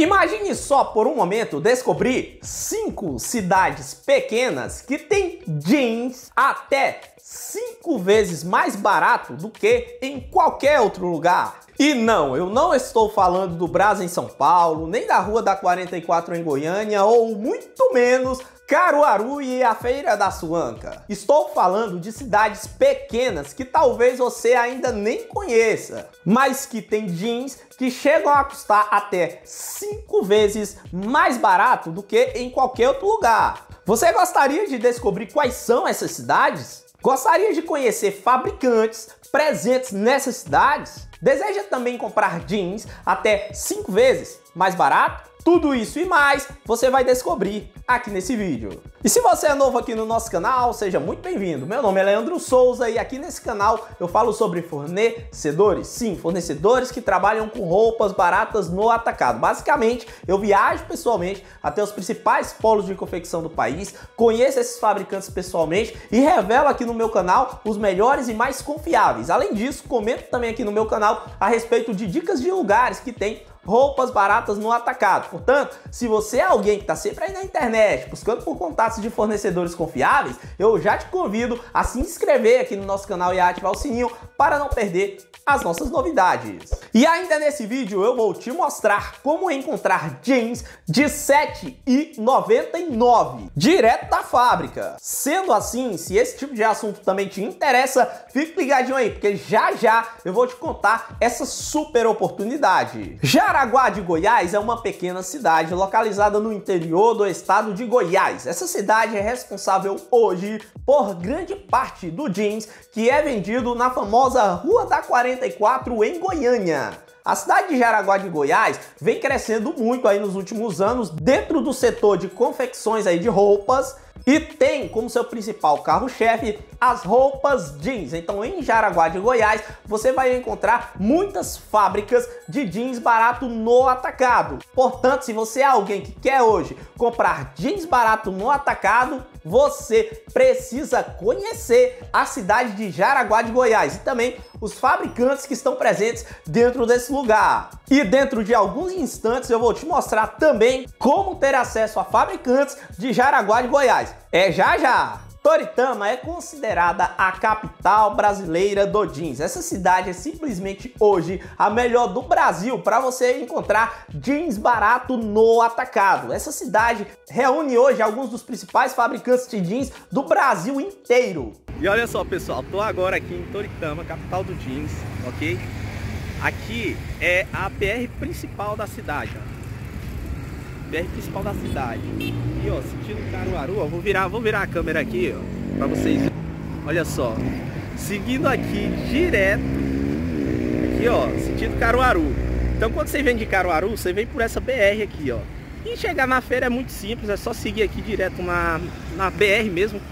Imagine só por um momento descobrir 5 cidades pequenas que tem jeans até 5 vezes mais barato do que em qualquer outro lugar. E não, eu não estou falando do Brás em São Paulo, nem da Rua da 44 em Goiânia, ou muito menos Caruaru e a Feira da Suanca. Estou falando de cidades pequenas que talvez você ainda nem conheça, mas que tem jeans que chegam a custar até 5 vezes mais barato do que em qualquer outro lugar. Você gostaria de descobrir quais são essas cidades? Gostaria de conhecer fabricantes presentes nessas cidades? Deseja também comprar jeans até 5 vezes mais barato? Tudo isso e mais você vai descobrir aqui nesse vídeo. E se você é novo aqui no nosso canal, seja muito bem-vindo. Meu nome é Leandro Souza e aqui nesse canal eu falo sobre fornecedores. Sim, fornecedores que trabalham com roupas baratas no atacado. Basicamente, eu viajo pessoalmente até os principais polos de confecção do país, conheço esses fabricantes pessoalmente e revelo aqui no meu canal os melhores e mais confiáveis. Além disso, comento também aqui no meu canal a respeito de dicas de lugares que tem roupas baratas no atacado. Portanto, se você é alguém que está sempre aí na internet buscando por contatos de fornecedores confiáveis, eu já te convido a se inscrever aqui no nosso canal e a ativar o sininho para não perder as nossas novidades. E ainda nesse vídeo eu vou te mostrar como encontrar jeans de R$ 7,99 direto da fábrica. Sendo assim, se esse tipo de assunto também te interessa, fique ligadinho aí, porque já já eu vou te contar essa super oportunidade. Jaraguá de Goiás é uma pequena cidade localizada no interior do estado de Goiás. Essa cidade é responsável hoje por grande parte do jeans que é vendido na famosa Rua da 44 em Goiânia. A cidade de Jaraguá de Goiás vem crescendo muito aí nos últimos anos dentro do setor de confecções aí de roupas e tem como seu principal carro-chefe as roupas jeans. Então em Jaraguá de Goiás você vai encontrar muitas fábricas de jeans barato no atacado. Portanto, se você é alguém que quer hoje comprar jeans barato no atacado, você precisa conhecer a cidade de Jaraguá de Goiás e também os fabricantes que estão presentes dentro desse lugar. E dentro de alguns instantes eu vou te mostrar também como ter acesso a fabricantes de Jaraguá de Goiás. É já já! Toritama é considerada a capital brasileira do jeans. Essa cidade é simplesmente hoje a melhor do Brasil para você encontrar jeans barato no atacado. Essa cidade reúne hoje alguns dos principais fabricantes de jeans do Brasil inteiro. E olha só, pessoal, tô agora aqui em Toritama, capital do jeans, ok? Aqui é a PR principal da cidade, ó. BR principal da cidade. E ó, sentindo Caruaru, ó, vou virar a câmera aqui, ó, pra vocês. Olha só, seguindo aqui direto, aqui ó, sentindo Caruaru. Então quando você vem de Caruaru, você vem por essa BR aqui, ó. E chegar na feira é muito simples, é só seguir aqui direto na BR mesmo,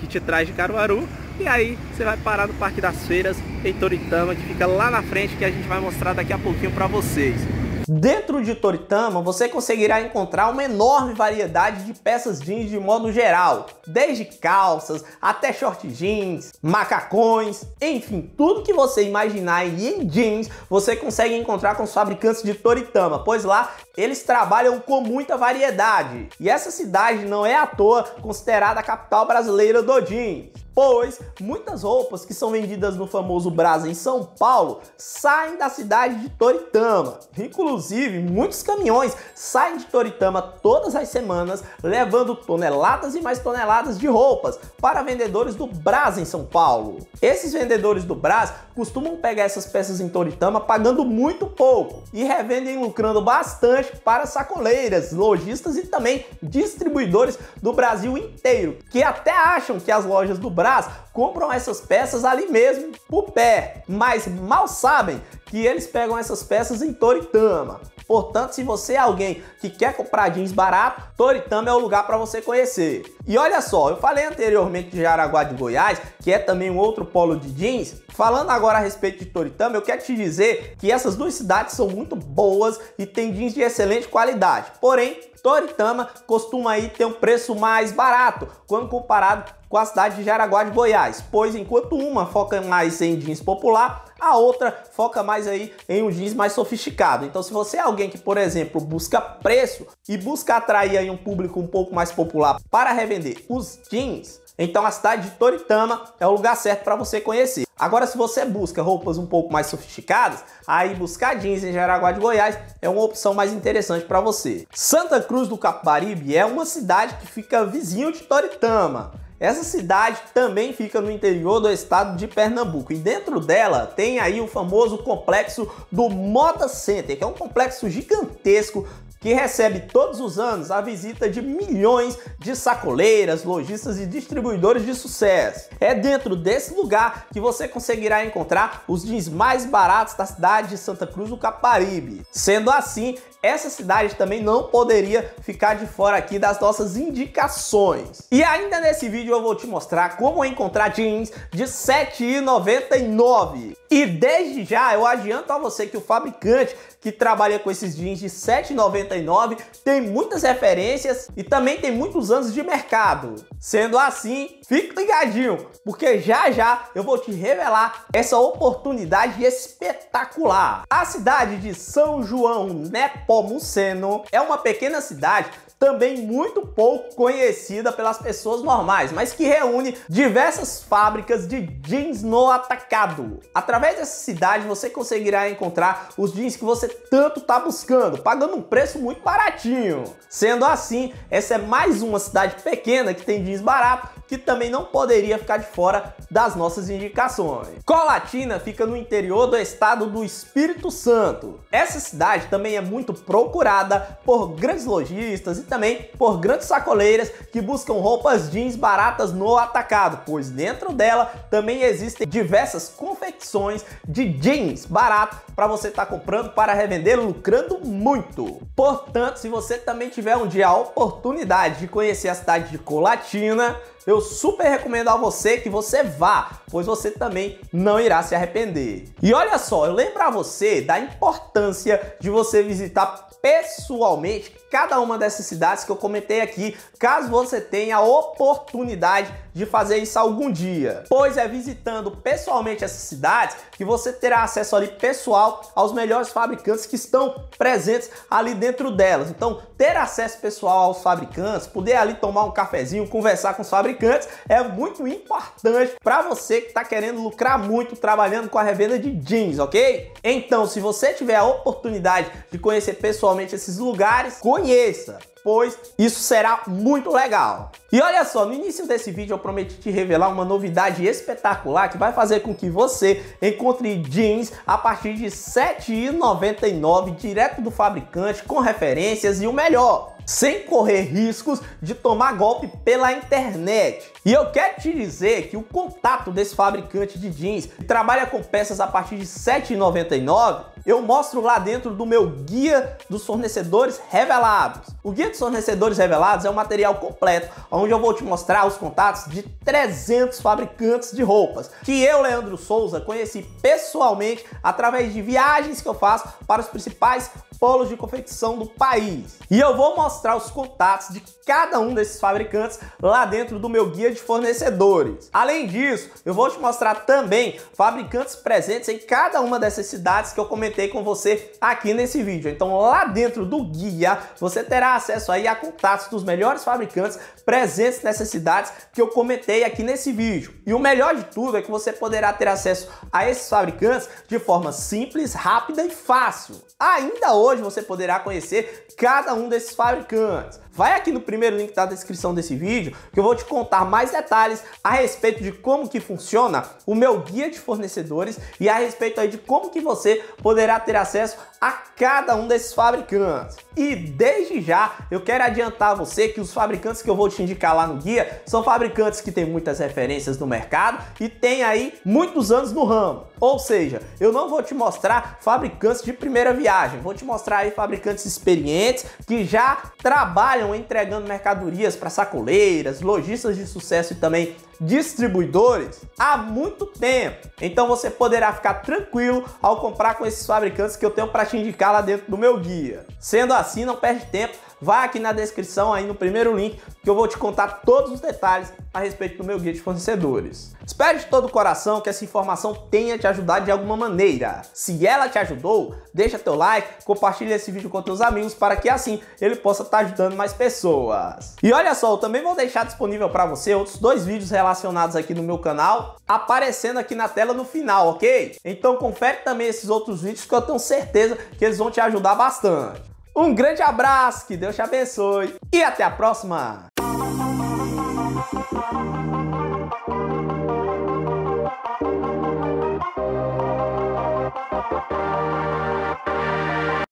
que te traz de Caruaru. E aí você vai parar no Parque das Feiras em Toritama, que fica lá na frente, que a gente vai mostrar daqui a pouquinho pra vocês. Dentro de Toritama, você conseguirá encontrar uma enorme variedade de peças jeans de modo geral, desde calças até short jeans, macacões, enfim, tudo que você imaginar em jeans, você consegue encontrar com os fabricantes de Toritama, pois lá eles trabalham com muita variedade. E essa cidade não é à toa considerada a capital brasileira do jeans, pois muitas roupas que são vendidas no famoso Brás em São Paulo saem da cidade de Toritama. Inclusive, muitos caminhões saem de Toritama todas as semanas, levando toneladas e mais toneladas de roupas para vendedores do Brás em São Paulo. Esses vendedores do Brás costumam pegar essas peças em Toritama pagando muito pouco e revendem lucrando bastante para sacoleiras, lojistas e também distribuidores do Brasil inteiro, que até acham que as lojas do Brás compram essas peças ali mesmo por pé, mas mal sabem que eles pegam essas peças em Toritama. Portanto, se você é alguém que quer comprar jeans barato, Toritama é o lugar para você conhecer. E olha só, eu falei anteriormente de Jaraguá de Goiás, que é também um outro polo de jeans. Falando agora a respeito de Toritama, eu quero te dizer que essas duas cidades são muito boas e têm jeans de excelente qualidade. Porém, Toritama costuma aí ter um preço mais barato quando comparado com a cidade de Jaraguá de Goiás, pois enquanto uma foca mais em jeans popular, a outra foca mais aí em um jeans mais sofisticado. Então, se você é alguém que, por exemplo, busca preço e busca atrair aí um público um pouco mais popular para revender os jeans, então a cidade de Toritama é o lugar certo para você conhecer. Agora, se você busca roupas um pouco mais sofisticadas, aí buscar jeans em Jaraguá de Goiás é uma opção mais interessante para você. Santa Cruz do Capibaribe é uma cidade que fica vizinho de Toritama. Essa cidade também fica no interior do estado de Pernambuco e dentro dela tem aí o famoso complexo do Moda Center, que é um complexo gigantesco que recebe todos os anos a visita de milhões de sacoleiras, lojistas e distribuidores de sucesso. É dentro desse lugar que você conseguirá encontrar os jeans mais baratos da cidade de Santa Cruz do Capibaribe. Sendo assim, essa cidade também não poderia ficar de fora aqui das nossas indicações. E ainda nesse vídeo eu vou te mostrar como encontrar jeans de R$ 7,99. E desde já eu adianto a você que o fabricante que trabalha com esses jeans de R$ 7,99 tem muitas referências e também tem muitos anos de mercado. Sendo assim, fique ligadinho, porque já já eu vou te revelar essa oportunidade espetacular. A cidade de São João Nepomuceno é uma pequena cidade também muito pouco conhecida pelas pessoas normais, mas que reúne diversas fábricas de jeans no atacado. Através dessa cidade você conseguirá encontrar os jeans que você tanto está buscando, pagando um preço muito baratinho. Sendo assim, essa é mais uma cidade pequena que tem jeans barato, que também não poderia ficar de fora das nossas indicações. Colatina fica no interior do estado do Espírito Santo. Essa cidade também é muito procurada por grandes lojistas e também por grandes sacoleiras que buscam roupas jeans baratas no atacado, pois dentro dela também existem diversas confecções de jeans barato para você estar comprando para revender, lucrando muito. Portanto, se você também tiver um dia a oportunidade de conhecer a cidade de Colatina, eu super recomendo a você que você vá, pois você também não irá se arrepender. E olha só, eu lembro a você da importância de você visitar pessoalmente cada uma dessas cidades que eu comentei aqui, caso você tenha a oportunidade de fazer isso algum dia, pois é visitando pessoalmente essas cidades que você terá acesso ali pessoal aos melhores fabricantes que estão presentes ali dentro delas. Então, ter acesso pessoal aos fabricantes, poder ali tomar um cafezinho, conversar com os fabricantes é muito importante para você que está querendo lucrar muito trabalhando com a revenda de jeans, ok? Então, se você tiver a oportunidade de conhecer pessoalmente esses lugares, conheça, pois isso será muito legal. E olha só, no início desse vídeo eu prometi te revelar uma novidade espetacular que vai fazer com que você encontre jeans a partir de R$ 7,99 direto do fabricante, com referências e o melhor, sem correr riscos de tomar golpe pela internet. E eu quero te dizer que o contato desse fabricante de jeans que trabalha com peças a partir de R$ 7,99, eu mostro lá dentro do meu Guia dos Fornecedores Revelados. O Guia dos Fornecedores Revelados é um material completo, onde eu vou te mostrar os contatos de 300 fabricantes de roupas, que eu, Leandro Souza, conheci pessoalmente através de viagens que eu faço para os principais polos de confecção do país. E eu vou mostrar os contatos de cada um desses fabricantes lá dentro do meu Guia de Fornecedores. Além disso, eu vou te mostrar também fabricantes presentes em cada uma dessas cidades que eu comentei com você aqui nesse vídeo. Então, lá dentro do guia, você terá acesso aí a contatos dos melhores fabricantes presentes nessas cidades que eu comentei aqui nesse vídeo. E o melhor de tudo é que você poderá ter acesso a esses fabricantes de forma simples, rápida e fácil. Ainda hoje você poderá conhecer cada um desses fabricantes. Vai aqui no primeiro link da descrição desse vídeo que eu vou te contar mais detalhes a respeito de como que funciona o meu guia de fornecedores e a respeito aí de como que você poderá ter acesso a cada um desses fabricantes. E desde já eu quero adiantar a você que os fabricantes que eu vou te indicar lá no guia são fabricantes que têm muitas referências no mercado e têm aí muitos anos no ramo. Ou seja, eu não vou te mostrar fabricantes de primeira viagem, vou te mostrar mostrar aí fabricantes experientes que já trabalham entregando mercadorias para sacoleiras, lojistas de sucesso e também distribuidores há muito tempo. Então você poderá ficar tranquilo ao comprar com esses fabricantes que eu tenho para te indicar lá dentro do meu guia. Sendo assim, não perde tempo, vai aqui na descrição, aí no primeiro link, que eu vou te contar todos os detalhes a respeito do meu guia de fornecedores. Espero de todo o coração que essa informação tenha te ajudado de alguma maneira. Se ela te ajudou, deixa teu like, compartilha esse vídeo com teus amigos para que assim ele possa estar ajudando mais pessoas. E olha só, eu também vou deixar disponível para você outros dois vídeos relacionados aqui no meu canal, aparecendo aqui na tela no final, ok? Então confere também esses outros vídeos que eu tenho certeza que eles vão te ajudar bastante. Um grande abraço, que Deus te abençoe e até a próxima!